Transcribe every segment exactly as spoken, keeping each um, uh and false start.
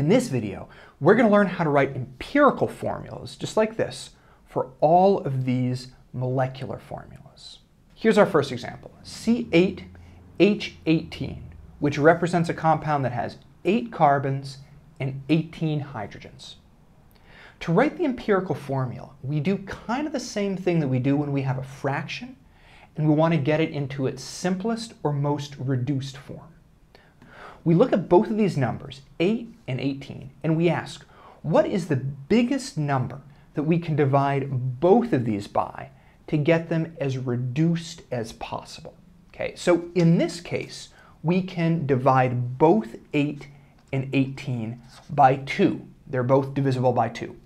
In this video, we're going to learn how to write empirical formulas, just like this, for all of these molecular formulas. Here's our first example, C eight H eighteen, which represents a compound that has eight carbons and eighteen hydrogens. To write the empirical formula, we do kind of the same thing that we do when we have a fraction, and we want to get it into its simplest or most reduced form. We look at both of these numbers, eight and eighteen, and we ask, what is the biggest number that we can divide both of these by to get them as reduced as possible? Okay, so in this case, we can divide both eight and eighteen by two. They're both divisible by two.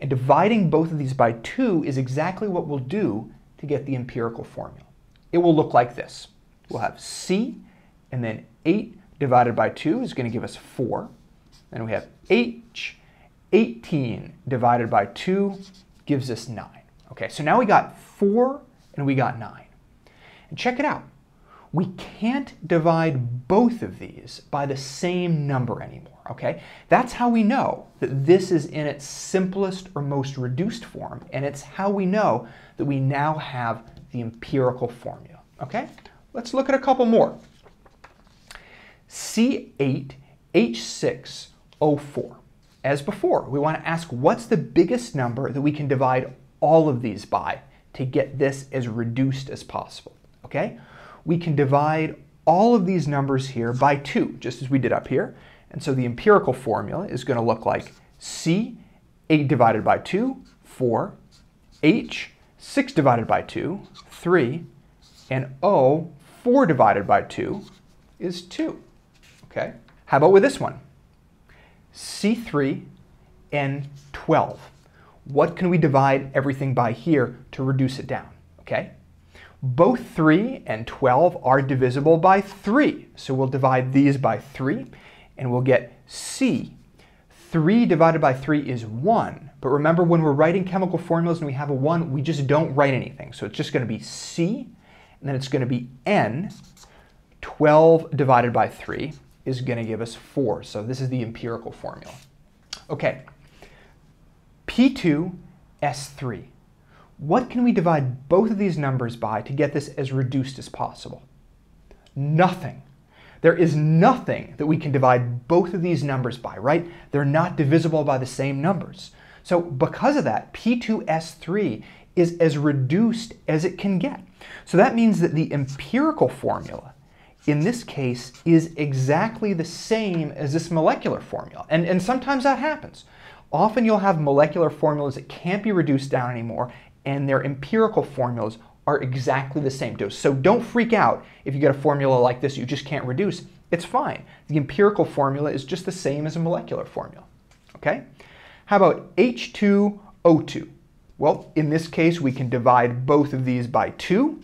And dividing both of these by two is exactly what we'll do to get the empirical formula. It will look like this. We'll have C, and then eight divided by two is going to give us four. Then we have H, eighteen divided by two gives us nine. Okay, so now we got four and we got nine. And check it out. We can't divide both of these by the same number anymore, okay? That's how we know that this is in its simplest or most reduced form, and it's how we know that we now have the empirical formula, okay? Let's look at a couple more. C eight H six O four. As before, we want to ask what's the biggest number that we can divide all of these by to get this as reduced as possible, okay? We can divide all of these numbers here by two, just as we did up here. And so the empirical formula is going to look like C, eight divided by two, four, H, six divided by two, three, and O, four divided by two is two. Okay. How about with this one? C three N twelve. What can we divide everything by here to reduce it down? Okay. Both three and twelve are divisible by three. So we'll divide these by three, and we'll get C. three divided by three is one. But remember, when we're writing chemical formulas and we have a one, we just don't write anything. So it's just going to be C, and then it's going to be N. twelve divided by three is going to give us four. So this is the empirical formula. Okay, P two S three. What can we divide both of these numbers by to get this as reduced as possible? Nothing. There is nothing that we can divide both of these numbers by, right? They're not divisible by the same numbers. So because of that, P two S three is as reduced as it can get. So that means that the empirical formula in this case is exactly the same as this molecular formula. And, and sometimes that happens. Often you'll have molecular formulas that can't be reduced down anymore, and their empirical formulas are exactly the same. So don't freak out if you get a formula like this you just can't reduce. It's fine. The empirical formula is just the same as a molecular formula. Okay? How about H two O two? Well, in this case, we can divide both of these by two.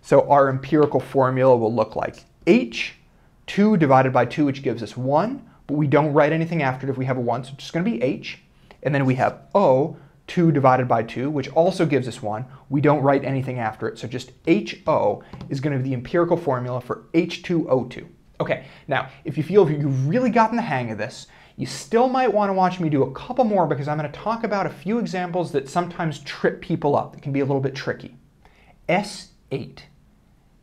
So our empirical formula will look like H, two divided by two, which gives us one, but we don't write anything after it if we have a one, so it's just going to be H. And then we have O, two divided by two, which also gives us one. We don't write anything after it, so just H O is going to be the empirical formula for H two O two. Okay, now, if you feel you've really gotten the hang of this, you still might want to watch me do a couple more, because I'm going to talk about a few examples that sometimes trip people up. It can be a little bit tricky. S eight.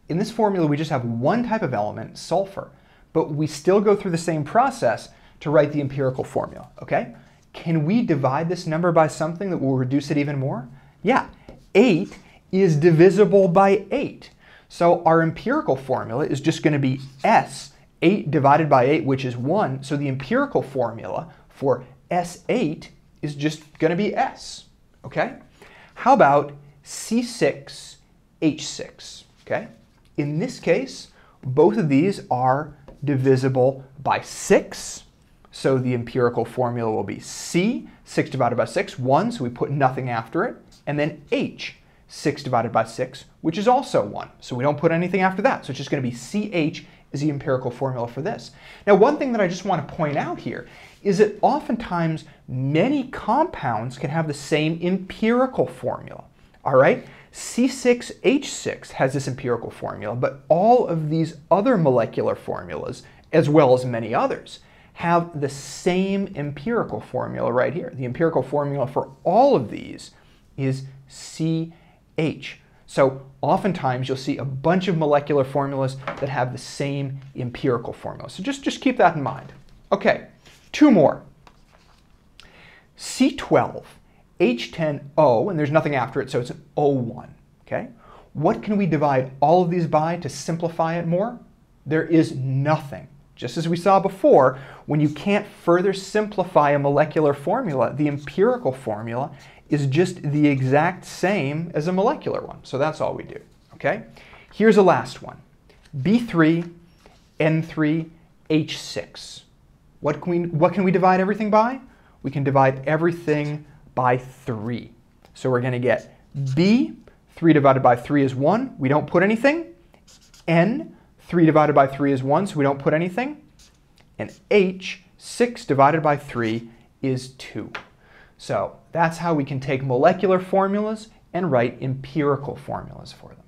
In this formula, we just have one type of element, sulfur, but we still go through the same process to write the empirical formula, okay? Can we divide this number by something that will reduce it even more? Yeah, eight is divisible by eight. So our empirical formula is just going to be S, eight divided by eight, which is one. So the empirical formula for S eight is just going to be S, okay? How about C six H six, okay? In this case, both of these are divisible by six. So the empirical formula will be C, six divided by six, one, so we put nothing after it, and then H, six divided by six, which is also one, so we don't put anything after that. So it's just going to be C H is the empirical formula for this. Now, one thing that I just want to point out here is that oftentimes many compounds can have the same empirical formula, all right? C six H six has this empirical formula, but all of these other molecular formulas, as well as many others, have the same empirical formula right here. The empirical formula for all of these is C H. So oftentimes you'll see a bunch of molecular formulas that have the same empirical formula. So just, just keep that in mind. Okay, two more. C twelve H ten O, and there's nothing after it, so it's an O one. Okay? What can we divide all of these by to simplify it more? There is nothing. Just as we saw before, when you can't further simplify a molecular formula, the empirical formula is just the exact same as a molecular one. So that's all we do. Okay? Here's a last one. B three N three H six. What can we, what can we divide everything by? We can divide everything by three. So we're going to get B, three divided by three is one. We don't put anything. N, three divided by three is one, so we don't put anything. And H, six divided by three is two. So that's how we can take molecular formulas and write empirical formulas for them.